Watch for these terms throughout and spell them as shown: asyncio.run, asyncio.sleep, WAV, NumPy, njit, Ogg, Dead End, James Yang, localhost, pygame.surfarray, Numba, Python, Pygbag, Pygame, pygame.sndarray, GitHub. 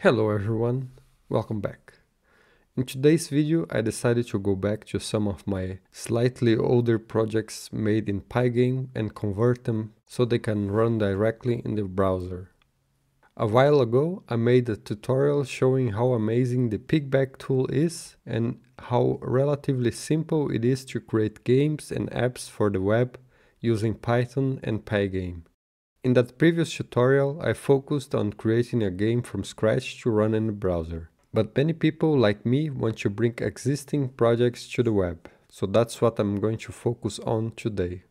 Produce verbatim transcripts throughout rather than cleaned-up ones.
Hello everyone, welcome back. In today's video I decided to go back to some of my slightly older projects made in Pygame and convert them so they can run directly in the browser. A while ago I made a tutorial showing how amazing the Pygbag tool is and how relatively simple it is to create games and apps for the web using Python and Pygame. In that previous tutorial, I focused on creating a game from scratch to run in the browser. But many people, like me, want to bring existing projects to the web. So that's what I'm going to focus on today.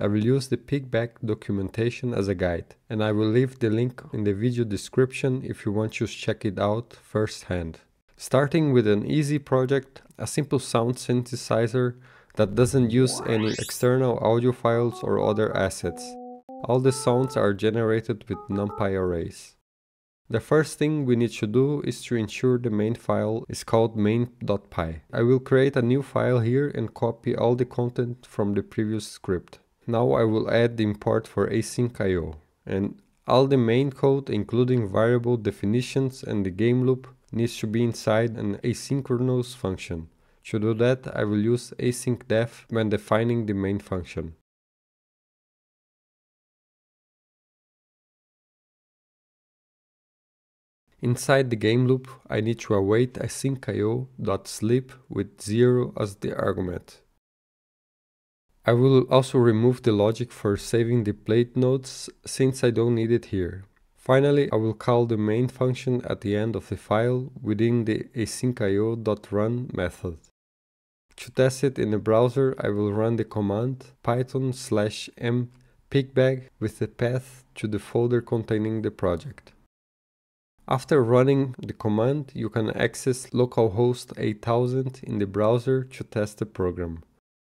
I will use the Pygbag documentation as a guide, and I will leave the link in the video description if you want to check it out firsthand. Starting with an easy project, a simple sound synthesizer that doesn't use any external audio files or other assets. All the sounds are generated with NumPy arrays. The first thing we need to do is to ensure the main file is called main.py. I will create a new file here and copy all the content from the previous script. Now I will add the import for async dot i o. And all the main code, including variable definitions and the game loop, needs to be inside an asynchronous function. To do that, I will use async def when defining the main function. Inside the game loop, I need to await asyncio.sleep with zero as the argument. I will also remove the logic for saving the played notes since I don't need it here. Finally, I will call the main function at the end of the file within the asyncio.run method. To test it in the browser, I will run the command python slash m pygbag with the path to the folder containing the project. After running the command, you can access localhost eight thousand in the browser to test the program.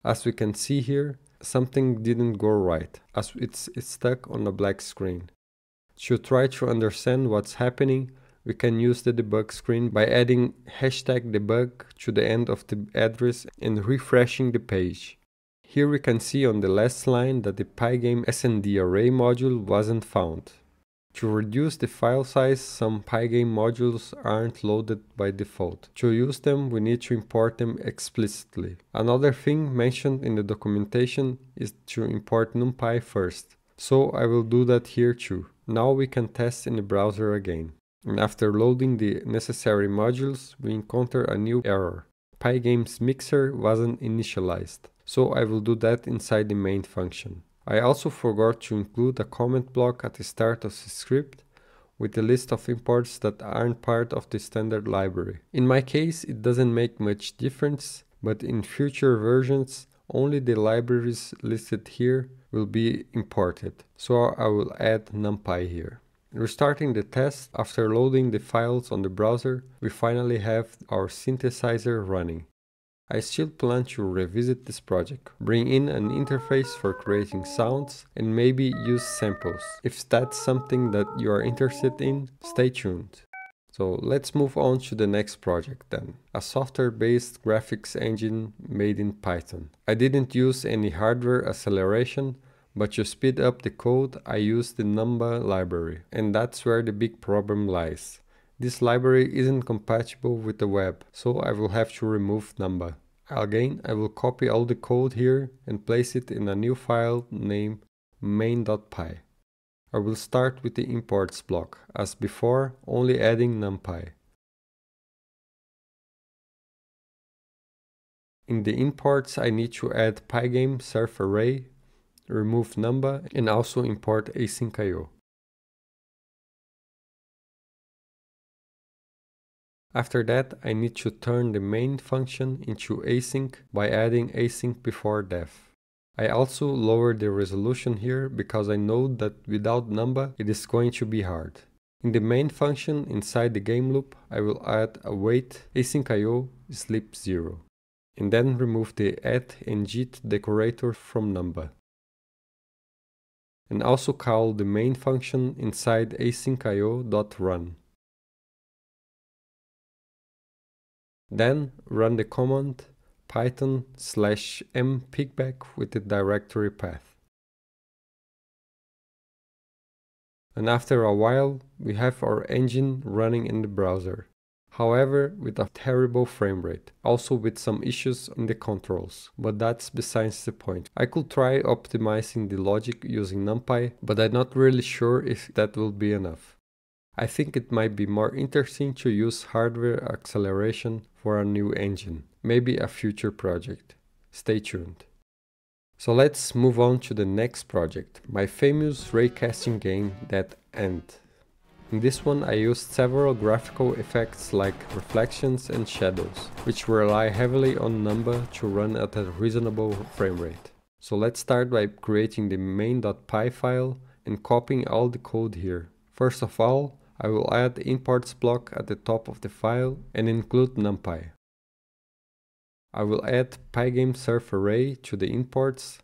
As we can see here, something didn't go right, as it's stuck on a black screen. To try to understand what's happening, we can use the debug screen by adding hashtag debug to the end of the address and refreshing the page. Here we can see on the last line that the Pygame sndarray module wasn't found. To reduce the file size, some Pygame modules aren't loaded by default. To use them, we need to import them explicitly. Another thing mentioned in the documentation is to import NumPy first. So I will do that here too. Now we can test in the browser again. And after loading the necessary modules, we encounter a new error. Pygame's mixer wasn't initialized. So I will do that inside the main function. I also forgot to include a comment block at the start of the script with a list of imports that aren't part of the standard library. In my case, it doesn't make much difference, but in future versions, only the libraries listed here will be imported. So I will add NumPy here. Restarting the test, after loading the files on the browser, we finally have our synthesizer running. I still plan to revisit this project, bring in an interface for creating sounds, and maybe use samples. If that's something that you are interested in, stay tuned. So let's move on to the next project then. A software-based graphics engine made in Python. I didn't use any hardware acceleration, but to speed up the code, I used the Numba library. And that's where the big problem lies. This library isn't compatible with the web, so I will have to remove Numba. Again, I will copy all the code here and place it in a new file named main.py. I will start with the imports block, as before, only adding NumPy. In the imports, I need to add pygame.surfarray, remove Numba, and also import async dot i o. After that, I need to turn the main function into async by adding async before def. I also lowered the resolution here because I know that without Numba it is going to be hard. In the main function inside the game loop, I will add await asyncio sleep zero and then remove the add njit decorator from Numba. And also call the main function inside asyncio.run. Then run the command python slash m pygbag with the directory path. and after a while we have our engine running in the browser. However, with a terrible frame rate, also with some issues in the controls, but that's besides the point. I could try optimizing the logic using NumPy, but I'm not really sure if that will be enough. I think it might be more interesting to use hardware acceleration for a new engine, maybe a future project. Stay tuned. So let's move on to the next project, my famous raycasting game Dead End. In this one I used several graphical effects like reflections and shadows, which rely heavily on Numba to run at a reasonable frame rate. So let's start by creating the main.py file and copying all the code here. First of all, I will add the imports block at the top of the file and include NumPy. I will add pygame.surfarray to the imports,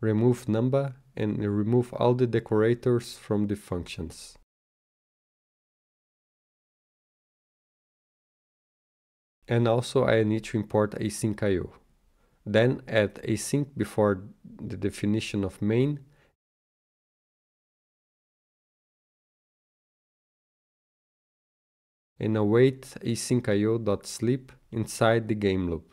remove Numba, and remove all the decorators from the functions. And also I need to import async dot i o. Then add async before the definition of main, and await async dot i o dot sleep inside the game loop.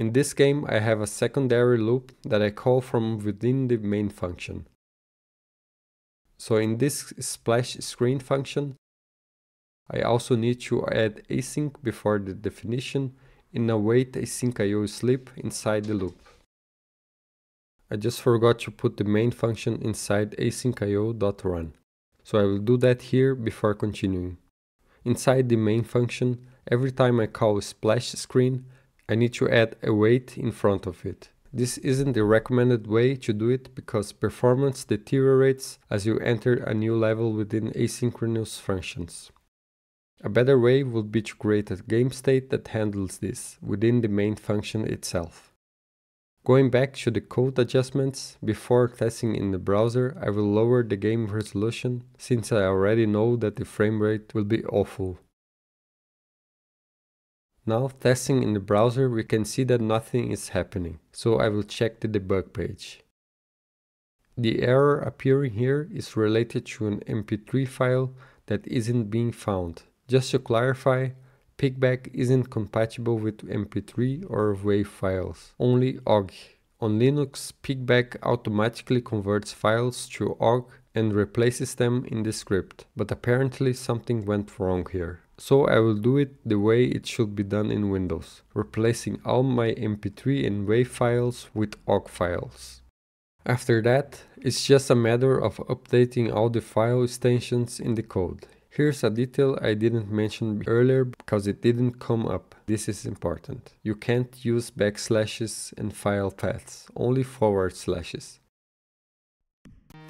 In this game I have a secondary loop that I call from within the main function. So in this splash screen function I also need to add async before the definition and await async dot i o sleep inside the loop. I just forgot to put the main function inside async dot i o dot run. So I will do that here before continuing. Inside the main function, every time I call splash screen, I need to add await in front of it. This isn't the recommended way to do it because performance deteriorates as you enter a new level within asynchronous functions. A better way would be to create a game state that handles this within the main function itself. Going back to the code adjustments, before testing in the browser, I will lower the game resolution since I already know that the frame rate will be awful. Now testing in the browser, we can see that nothing is happening, so I will check the debug page. The error appearing here is related to an M P three file that isn't being found. Just to clarify, Pygbag isn't compatible with M P three or WAV files, only Ogg. On Linux, Pygbag automatically converts files to Ogg and replaces them in the script, but apparently something went wrong here. So I will do it the way it should be done in Windows, replacing all my M P three and WAV files with Ogg files. After that, it's just a matter of updating all the file extensions in the code. Here's a detail I didn't mention earlier because it didn't come up. This is important. You can't use backslashes and file paths, only forward slashes.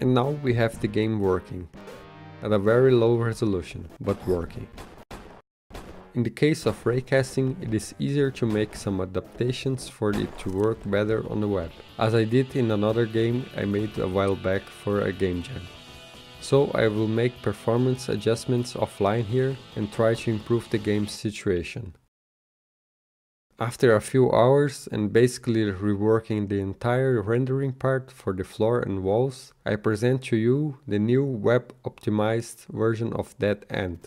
And now we have the game working, at a very low resolution, but working. In the case of raycasting, it is easier to make some adaptations for it to work better on the web, as I did in another game I made a while back for a game jam. So I will make performance adjustments offline here and try to improve the game's situation. After a few hours and basically reworking the entire rendering part for the floor and walls, I present to you the new web-optimized version of Dead End.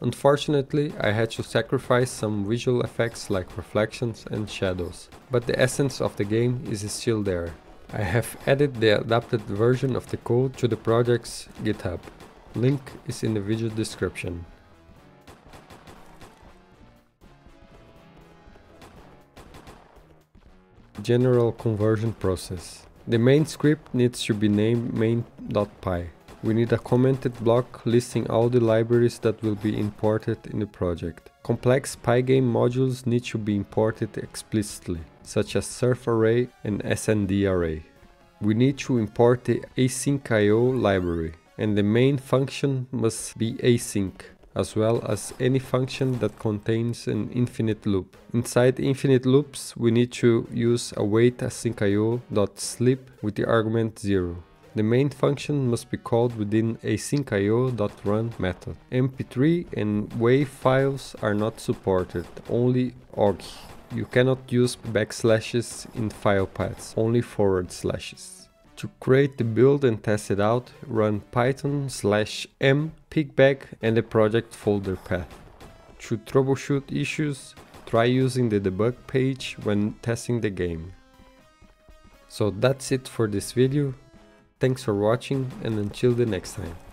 Unfortunately, I had to sacrifice some visual effects like reflections and shadows, but the essence of the game is still there. I have added the adapted version of the code to the project's GitHub. Link is in the video description. General conversion process. The main script needs to be named main.py. We need a commented block listing all the libraries that will be imported in the project. Complex Pygame modules need to be imported explicitly, such as surfarray and sndarray. We need to import the async dot i o library, and the main function must be async, as well as any function that contains an infinite loop. Inside infinite loops, we need to use await async dot i o dot sleep with the argument zero. The main function must be called within asyncio.run method. M P three and WAV files are not supported, only Ogg. You cannot use backslashes in file paths, only forward slashes. To create the build and test it out, run python slash m pygbag and the project folder path. To troubleshoot issues, try using the debug page when testing the game. So that's it for this video. Thanks for watching and until the next time.